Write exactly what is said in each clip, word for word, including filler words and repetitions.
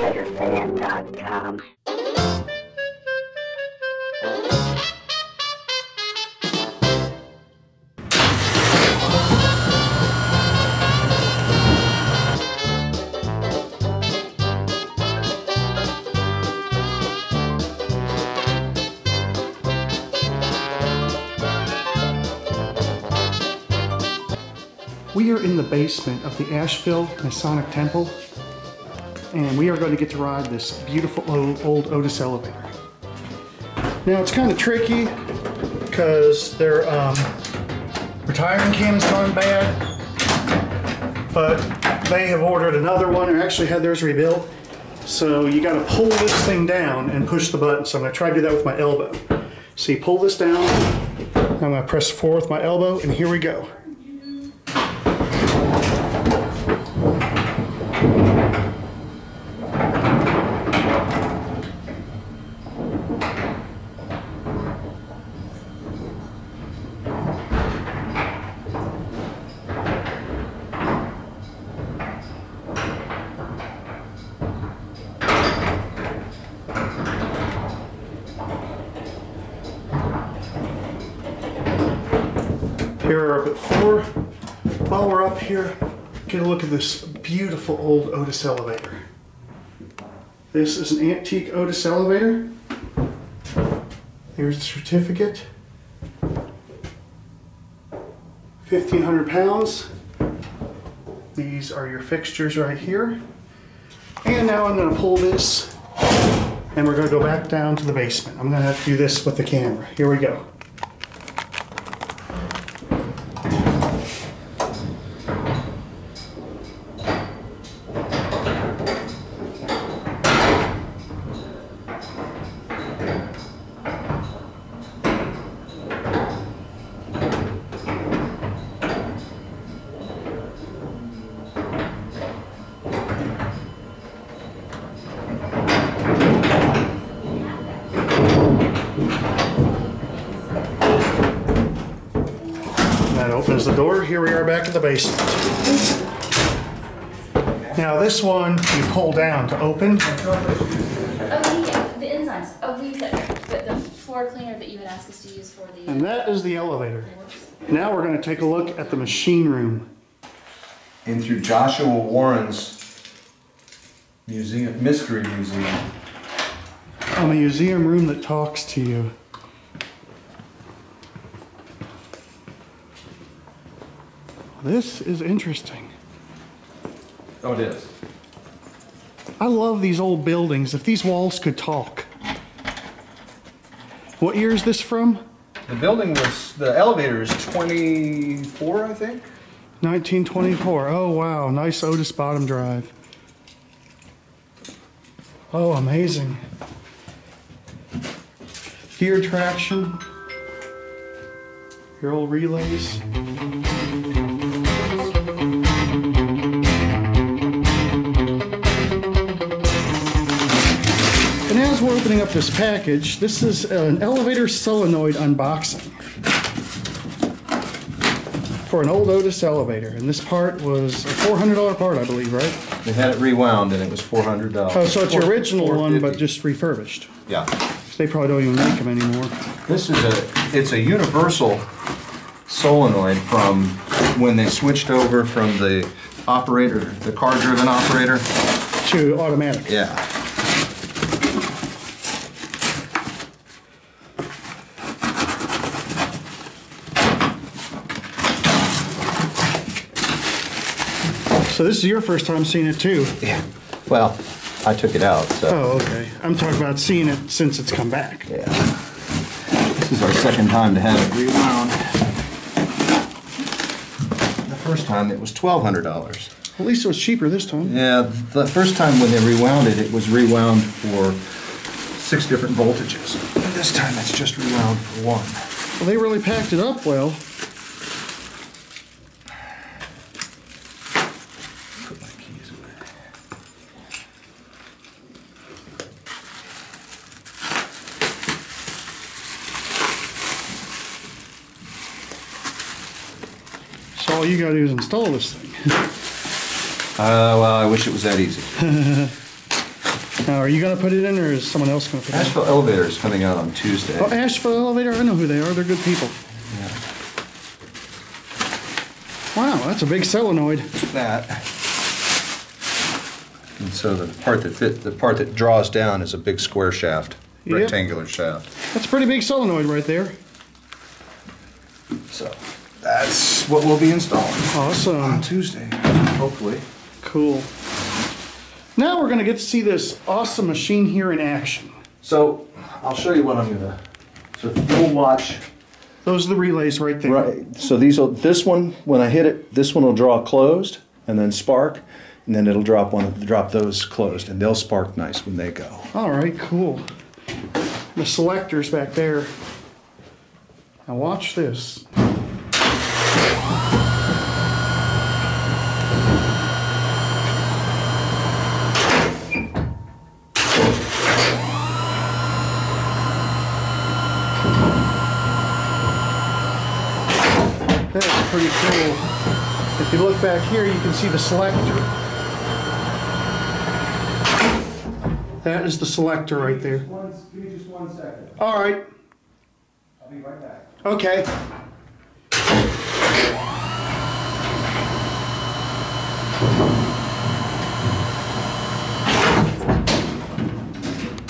better fan dot com. We are in the basement of the Asheville Masonic Temple, and we are going to get to ride this beautiful old, old Otis elevator. Now, it's kind of tricky because their um, retiring cannon's gone bad, but they have ordered another one, or actually had theirs rebuilt. So you got to pull this thing down and push the button. So I'm going to try to do that with my elbow. So you pull this down, I'm going to press forward with my elbow, and here we go. Here we are up at four. While we're up here, get a look at this beautiful old Otis elevator. This is an antique Otis elevator. There's the certificate. fifteen hundred pounds. These are your fixtures right here. And now I'm going to pull this and we're going to go back down to the basement. I'm going to have to do this with the camera. Here we go. Opens the door. Here we are back at the basement. Now this one you pull down to open. Oh yeah, the enzymes. Oh, we use that, the floor cleaner that you would ask us to use for the. And that is the elevator. Now we're going to take a look at the machine room. And through Joshua Warren's museum, mystery museum. A museum room that talks to you. This is interesting. Oh, it is. I love these old buildings. If these walls could talk. What year is this from? The building was, the elevator is twenty-four, I think. nineteen twenty-four. Oh, wow. Nice Otis bottom drive. Oh, amazing. Gear traction. Your old relays. And as we're opening up this package, this is an elevator solenoid unboxing for an old Otis elevator. And this part was a four hundred dollar part, I believe, right? They had it rewound and it was four hundred dollars. Oh, so it's the original one, but just refurbished. Yeah. They probably don't even make them anymore. This is a, it's a universal solenoid from when they switched over from the operator, the car-driven operator. To automatic. Yeah. So this is your first time seeing it too. Yeah. Well, I took it out. So. Oh, okay. I'm talking about seeing it since it's come back. Yeah. This is our second time to have it rewound. The first time it was twelve hundred dollars. At least it was cheaper this time. Yeah. The first time when they rewound it, it was rewound for six different voltages. And this time it's just rewound for one. Well, they really packed it up well. All you gotta do is install this thing. Uh, well, I wish it was that easy. Now, are you going to put it in, or is someone else going to put it in? Asheville Elevator is coming out on Tuesday. Oh, Asheville Elevator? I know who they are. They're good people. Yeah. Wow, that's a big solenoid. That. And so the part that fit, the part that draws down is a big square shaft, yep. Rectangular shaft. That's a pretty big solenoid right there. So that's what we'll be installing. Awesome. On Tuesday, hopefully. Cool. Now we're going to get to see this awesome machine here in action. So I'll show you what I'm going to. So you'll watch. Those are the relays right there. Right. So these will, this one, when I hit it, this one will draw closed and then spark, and then it'll drop one, drop those closed, and they'll spark nice when they go. All right. Cool. The selector's back there. Now watch this. That's pretty cool. If you look back here, you can see the selector. That is the selector right there. Just one, give me just one second. All right. I'll be right back. Okay.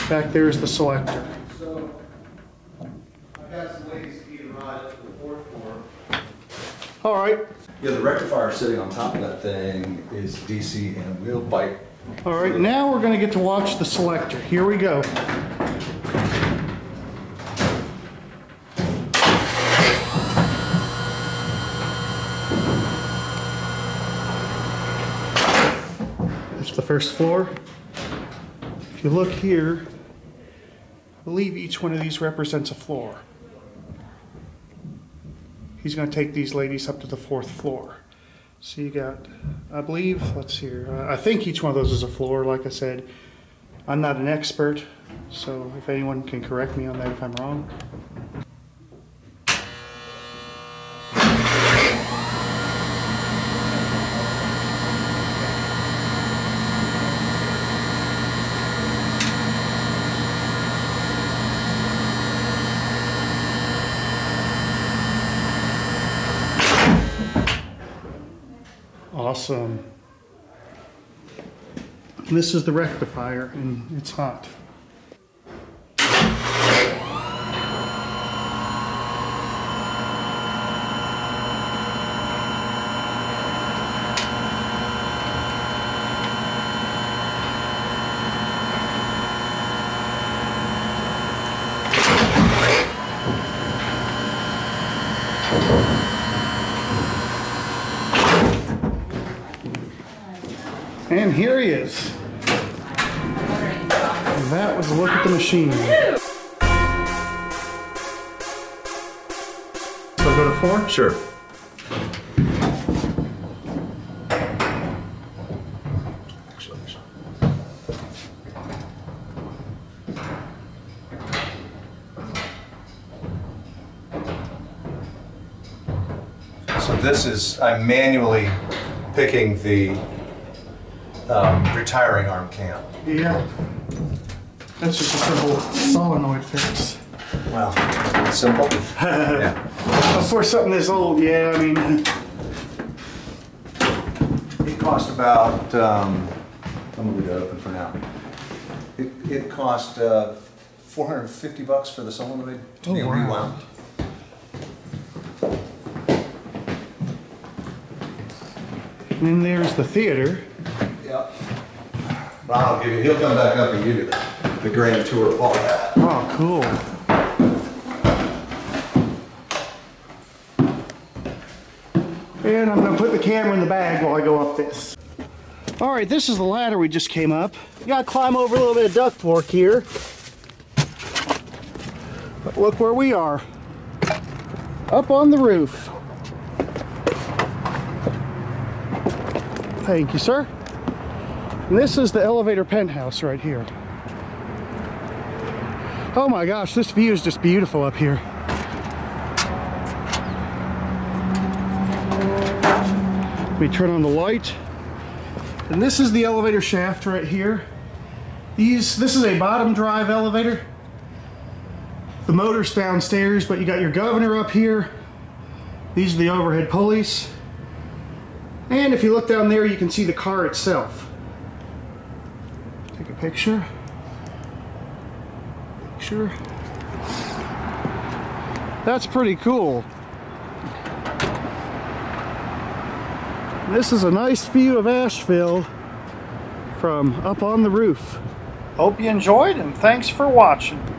Back there is the selector. So, I've got some ladies to eat rod up to the fourth floor. All right. Yeah, the rectifier sitting on top of that thing is D C and wheel bite. All right, now we're going to get to watch the selector. Here we go. That's the first floor. If you look here, I believe each one of these represents a floor. He's going to take these ladies up to the fourth floor. So you got, I believe, let's see here. Uh, I think each one of those is a floor. Like I said, I'm not an expert, so if anyone can correct me on that if I'm wrong. Awesome. This is the rectifier, and it's hot. And here he is. And that was a look at the machine. So go to four? Sure. Actually, actually. So this is, I'm manually picking the Um, retiring arm cam. Yeah. That's just a simple solenoid fix. Well, simple. Yeah. For something this old, yeah, I mean. It cost about, um, I'm going to leave it open for now. It, it cost uh, four hundred fifty bucks for the solenoid to be rewound. And then there's the theater. Yep. I'll give you, he'll come back up and give you the, the grand tour of all that. Oh, cool. And I'm going to put the camera in the bag while I go up this. All right, this is the ladder we just came up. You got to climb over a little bit of ductwork here. But look where we are. Up on the roof. Thank you, sir. And this is the elevator penthouse right here. Oh my gosh, this view is just beautiful up here. We turn on the light. And this is the elevator shaft right here. These, this is a bottom drive elevator. The motor's downstairs, but you got your governor up here. These are the overhead pulleys. And if you look down there, you can see the car itself. Take a picture. Picture. That's pretty cool. This is a nice view of Asheville from up on the roof. Hope you enjoyed, and thanks for watching.